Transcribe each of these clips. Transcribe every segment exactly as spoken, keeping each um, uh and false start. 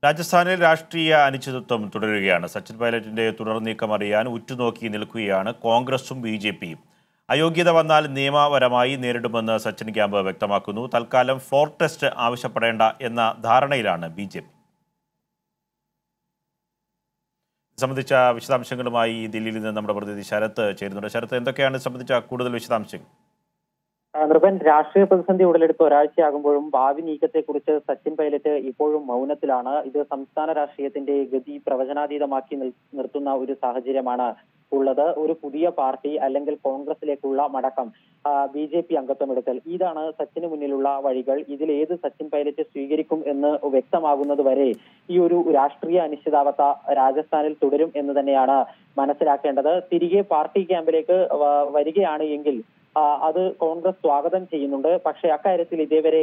Rajasthanil Rashtriya Anichitwam Tudarukayanu, Sachin Pailate Tudarnneekam Ariyan, Uttunoki Nilkkukayanu, Congressum B J P. Ayogyatha Vannal Niyamaparamayi Neridumennu Sachin Camp Vyaktamakkunnu, Thalkkalam floor test Avashyappadenda enna Dharanayilanu B J P. സംബന്ധിച്ച വിശദാംശങ്ങളുമായി ദില്ലിയിൽ നിന്ന് നമ്മുടെ പ്രതിനിധി ശരത് ചേരുന്നുണ്ട്. ശരത്, എന്തൊക്കെയാണ് സംബന്ധിച്ച കൂടുതൽ വിശദാംശങ്ങൾ? നിർഭൻ, രാഷ്ട്രീയ പ്രതിസന്ധി ഉടലെടുത്ത് ഒരാഴ്ചയാകുമ്പോഴും ഭാവി നീക്കത്തെക്കുറിച്ച് സച്ചിൻ പൈലറ്റ് ഇപ്പോഴും മൗനത്തിലാണ്. ഇത് സംസ്ഥാന രാഷ്ട്രീയത്തിന്റെ ഗതി പ്രവചനാതീതമാക്കി നിർത്തുന്ന ഒരു സാഹചര്യമാണ് ഉള്ളത്. ഒരു പുതിയ പാർട്ടി അല്ലെങ്കിൽ കോൺഗ്രസിലേക്കുള്ള മടക്കം, ബി ജെ പി അംഗത്വമെടുക്കൽ, ഇതാണ് സച്ചിന് മുന്നിലുള്ള വഴികൾ. ഇതിൽ ഏത് സച്ചിൻ പൈലറ്റ് സ്വീകരിക്കും എന്ന് വ്യക്തമാകുന്നത് വരെ ഈ ഒരു രാഷ്ട്രീയ അനിശ്ചിതാവസ്ഥ രാജസ്ഥാനിൽ തുടരും എന്ന് തന്നെയാണ് മനസ്സിലാക്കേണ്ടത്. തിരികെ പാർട്ടി ക്യാമ്പിലേക്ക് വരികയാണ് എങ്കിൽ അത് കോൺഗ്രസ് സ്വാഗതം ചെയ്യുന്നുണ്ട്. പക്ഷേ അക്കാര്യത്തിൽ ഇതേവരെ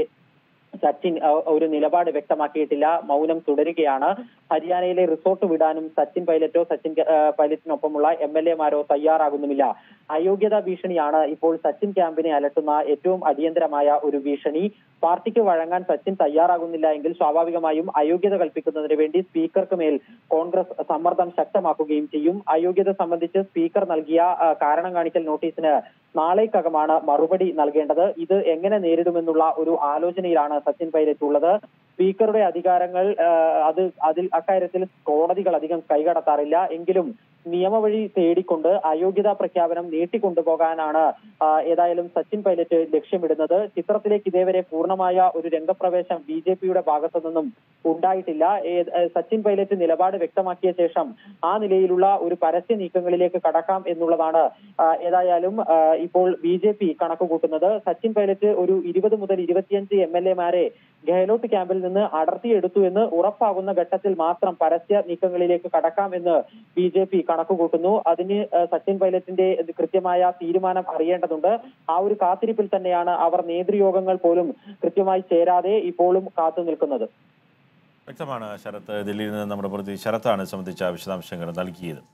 സച്ചിൻ ഒരു നിലപാട് വ്യക്തമാക്കിയിട്ടില്ല. മൗനം തുടരുകയാണ്. ഹരിയാനയിലെ റിസോർട്ട് വിടാനും സച്ചിൻ പൈലറ്റോ സച്ചിൻ പൈലറ്റിനൊപ്പമുള്ള എം എൽ എമാരോ തയ്യാറാകുന്നുമില്ല. അയോഗ്യതാ ഭീഷണിയാണ് ഇപ്പോൾ സച്ചിൻ ക്യാമ്പിനെ അലട്ടുന്ന ഏറ്റവും അടിയന്തരമായ ഒരു ഭീഷണി. പാർട്ടിക്ക് വഴങ്ങാൻ സച്ചിൻ തയ്യാറാകുന്നില്ല എങ്കിൽ സ്വാഭാവികമായും അയോഗ്യത കൽപ്പിക്കുന്നതിന് വേണ്ടി സ്പീക്കർക്ക് മേൽ കോൺഗ്രസ് സമ്മർദ്ദം ശക്തമാക്കുകയും ചെയ്യും. അയോഗ്യത സംബന്ധിച്ച് സ്പീക്കർ നൽകിയ കാരണം കാണിക്കൽ നോട്ടീസിന് നാളേക്കകമാണ് മറുപടി നൽകേണ്ടത്. ഇത് എങ്ങനെ നേരിടുമെന്നുള്ള ഒരു ആലോചനയിലാണ് സച്ചിൻ പൈലറ്റ് ഉള്ളത്. സ്പീക്കറുടെ അധികാരങ്ങൾ അത് അതിൽ അക്കാര്യത്തിൽ കോടതികൾ അധികം കൈകടത്താറില്ല. എങ്കിലും നിയമവഴി തേടിക്കൊണ്ട് അയോഗ്യതാ പ്രഖ്യാപനം നീട്ടിക്കൊണ്ടുപോകാനാണ് ഏതായാലും സച്ചിൻ പൈലറ്റ് ലക്ഷ്യമിടുന്നത്. ചിത്രത്തിലേക്ക് ഇതേവരെ പൂർണ്ണമായ ഒരു രംഗപ്രവേശം ബി ജെ പിയുടെ ഭാഗത്തു നിന്നും ഉണ്ടായിട്ടില്ല. സച്ചിൻ പൈലറ്റ് നിലപാട് വ്യക്തമാക്കിയ ശേഷം ആ നിലയിലുള്ള ഒരു പരസ്യ നീക്കങ്ങളിലേക്ക് കടക്കാം എന്നുള്ളതാണ് ഏതായാലും ഇപ്പോൾ ബി ജെ പി കണക്കുകൂട്ടുന്നത്. സച്ചിൻ പൈലറ്റ് ഒരു ഇരുപത് മുതൽ ഇരുപത്തിയഞ്ച് എം എൽ എമാരെ ഗെഹ്ലോട്ട് ക്യാമ്പിൽ നിന്ന് അടർത്തിയെടുത്തു എന്ന് ഉറപ്പാകുന്ന ഘട്ടത്തിൽ മാത്രം പരസ്യ നീക്കങ്ങളിലേക്ക് കടക്കാം എന്ന് ബി ജെ പി കണക്കുകൂട്ടുന്നു. അതിന് സച്ചിൻ പൈലറ്റിന്റെ കൃത്യമായ തീരുമാനം അറിയേണ്ടതുണ്ട്. ആ ഒരു കാത്തിരിപ്പിൽ തന്നെയാണ് അവർ നേതൃയോഗങ്ങൾ പോലും കൃത്യമായി ചേരാതെ ഇപ്പോഴും കാത്തു നിൽക്കുന്നത്. വ്യക്തമാണ് ശരത്. ദില്ലിയിൽ നിന്ന് നമ്മുടെ പ്രതിനിധി ശരത്താണ് സംബന്ധിച്ച വിശദാംശങ്ങൾ നൽകിയത്.